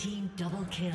team double kill.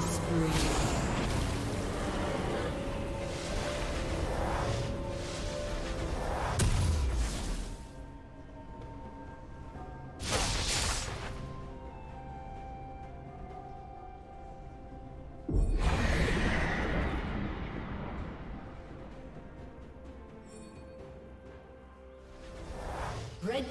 killing spree. Red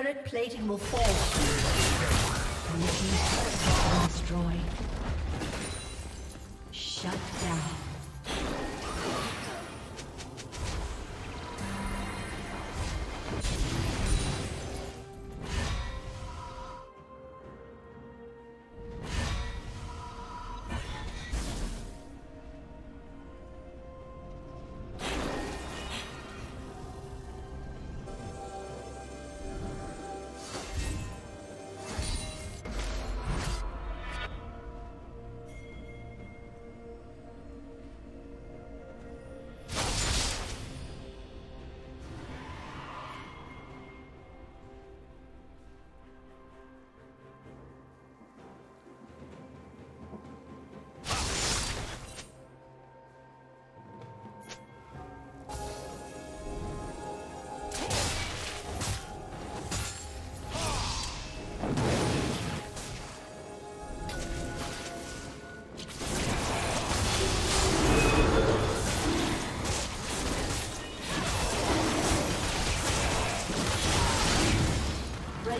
Turret plating will fall. Blue team's turret has been destroyed. Shut down.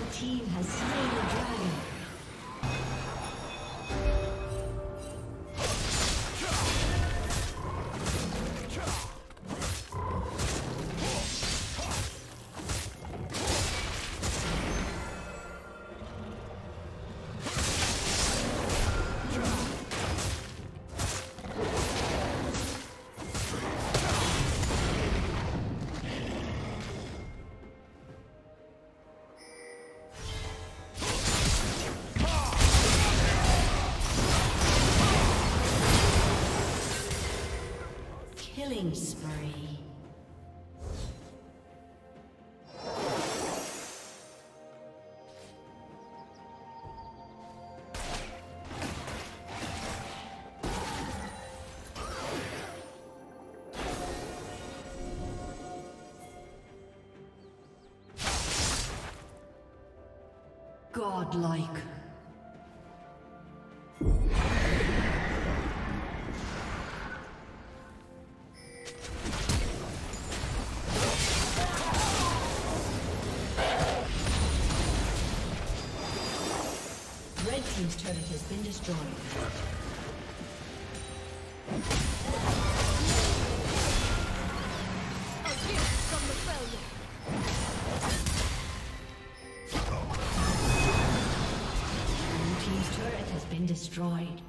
Red team has slain the dragon. Killing spree. Godlike. Turret has been destroyed. A gift from the failure. Blue team's turret has been destroyed.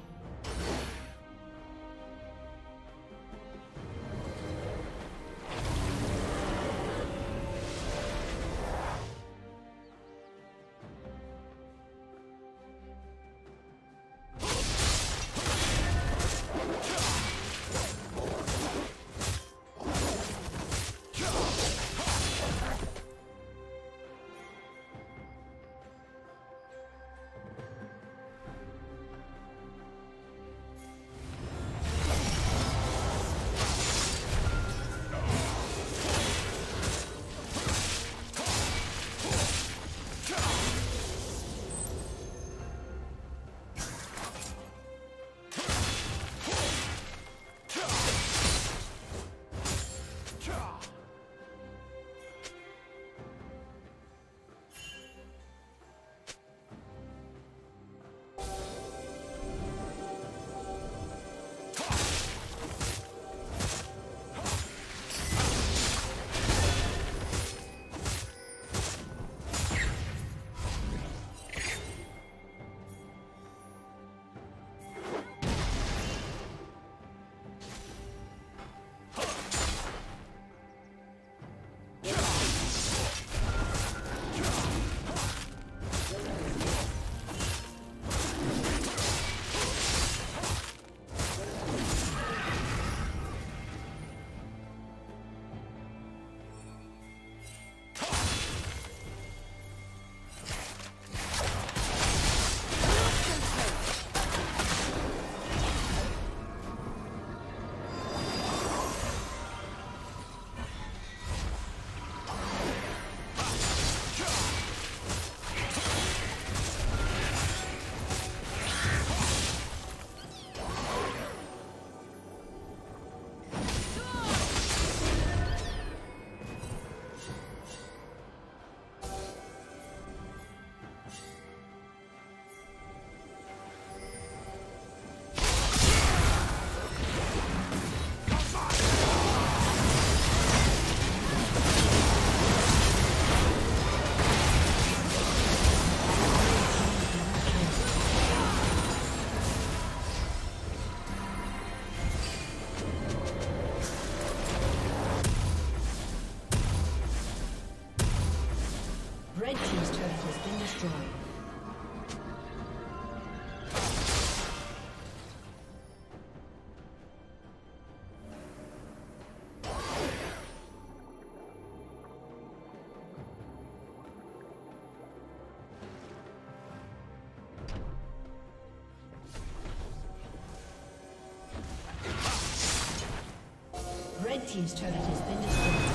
Red team's turret has been destroyed. Red team's turret has been destroyed.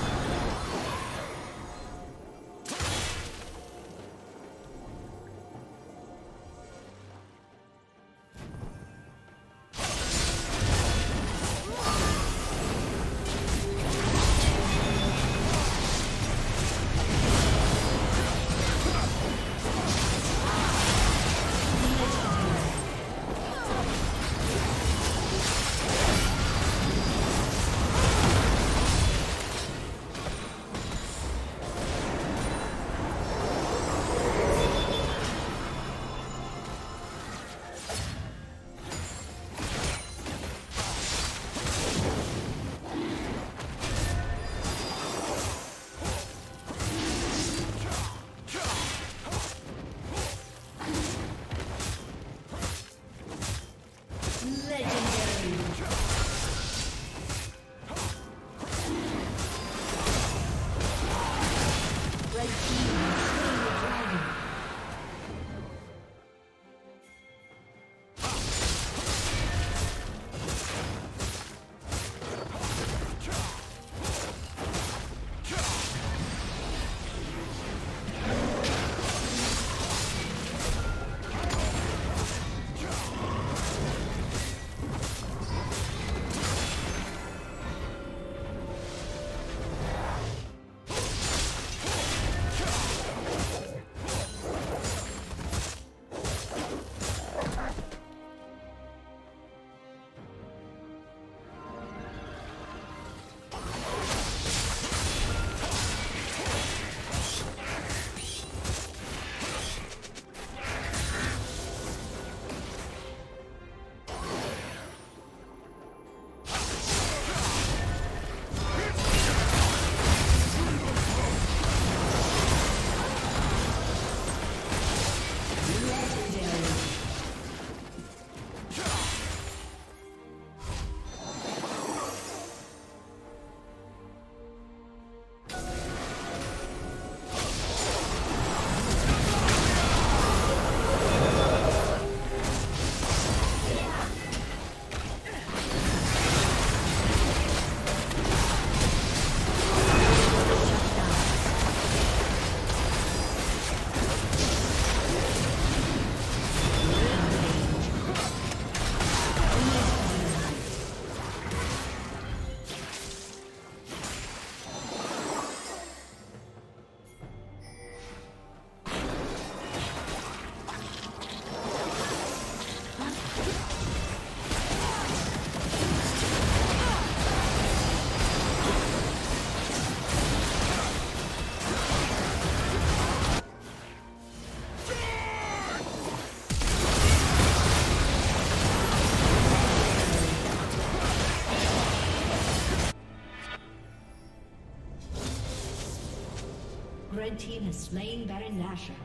red team has slain Baron Nashor.